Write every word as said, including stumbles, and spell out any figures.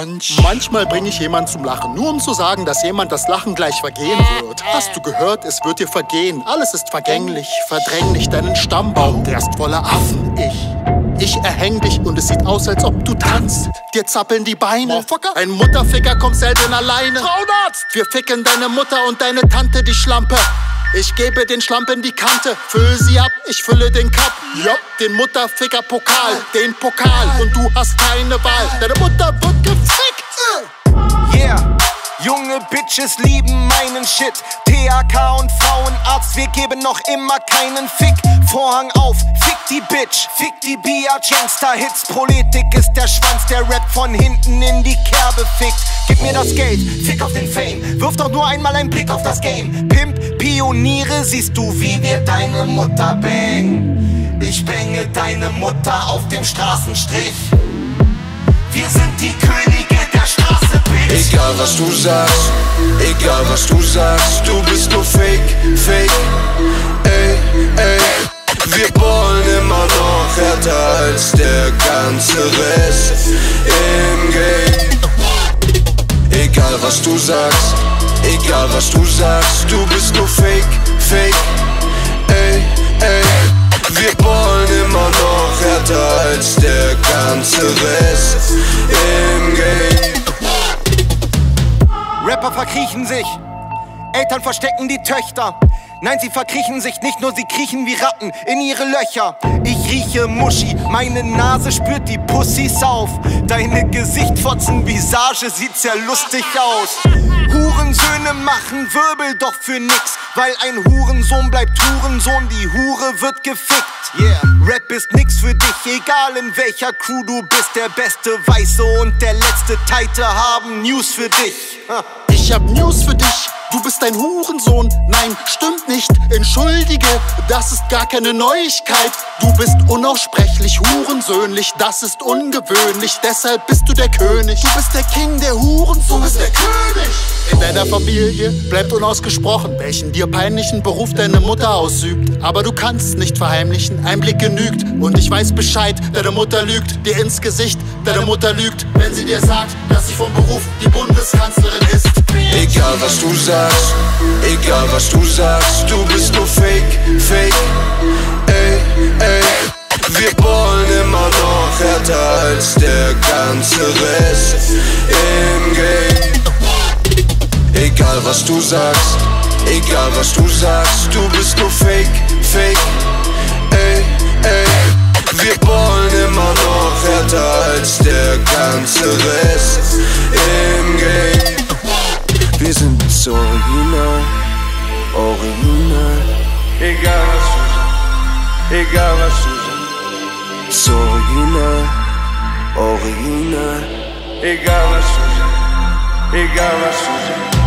Punch. Manchmal bringe ich jemanden zum Lachen, nur um zu sagen, dass jemand das Lachen gleich vergehen wird. Hast du gehört? Es wird dir vergehen. Alles ist vergänglich. Verdräng nicht deinen Stammbaum, der ist voller Affen. Ich. Ich erhäng dich und es sieht aus, als ob du tanzt. Dir zappeln die Beine. Ein Mutterficker kommt selten alleine. Frauenarzt! Wir ficken deine Mutter und deine Tante, die Schlampe. Ich gebe den Schlampen die Kante. Füll sie ab, ich fülle den Cup. Yep. Den Mutterficker-Pokal, den Pokal. Und du hast keine Wahl. Deine Mutter wird gefickt. Yeah. Junge Bitches lieben meinen Shit. T A K und Frauenarzt, wir geben noch immer keinen Fick. Vorhang auf, fick die Bitch, fick die Bia, Gangster-Hits. Proletik ist der Schwanz, der Rap von hinten in die Kerbe fickt. Gib mir das Geld, fick auf den Fame, wirf doch nur einmal einen Blick auf das Game. Pimp, Pioniere, siehst du, wie wir deine Mutter bangen. Ich bange deine Mutter auf dem Straßenstrich. Wir sind die Könige der Straße, Bitch. Egal was du sagst, egal was du sagst, du bist nur Fake, Fake, ey, ey. Wir ballen immer noch härter als der ganze Rest im Game. Egal was du sagst, egal was du sagst, du bist nur Fake, Fake, ey, ey. Wir ballen immer noch härter als der ganze Rest im Game. Rapper verkriechen sich, Eltern verstecken die Töchter. Nein, sie verkriechen sich nicht nur, sie kriechen wie Ratten in ihre Löcher. Ich rieche Muschi, meine Nase spürt die Pussys auf. Deine Gesichtfotzen, Visage sieht sehr lustig aus. Hurensöhne machen Wirbel, doch für nix, weil ein Hurensohn bleibt Hurensohn, die Hure wird gefickt. Yeah. Rap ist nix für dich, egal in welcher Crew du bist. Der beste Weiße und der letzte Teite haben News für dich. Ich hab News für dich. Du bist ein Hurensohn, nein, stimmt nicht, entschuldige, das ist gar keine Neuigkeit. Du bist unaussprechlich hurensöhnlich, das ist ungewöhnlich, deshalb bist du der König. Du bist der King der Hurensohn, du bist der König. In deiner Familie bleibt unausgesprochen, welchen dir peinlichen Beruf deine Mutter ausübt. Aber du kannst nicht verheimlichen, ein Blick genügt. Und ich weiß Bescheid, deine Mutter lügt dir ins Gesicht, deine Mutter lügt, wenn sie dir sagt, dass sie vom Beruf die Bundeskanzlerin ist. Egal was du sagst, egal was du sagst, du bist nur Fake, Fake, ey, ey. Wir ballen immer noch härter als der ganze Rest im Game. Egal was du sagst, egal was du sagst, du bist nur Fake, Fake, ey, ey. Wir ballen immer noch härter als der ganze Rest im Game. Wir sind das Original, Original. Egal was du sagst, egal was du sagst. Das Original, Original. Egal was du sagst, egal was du sagst.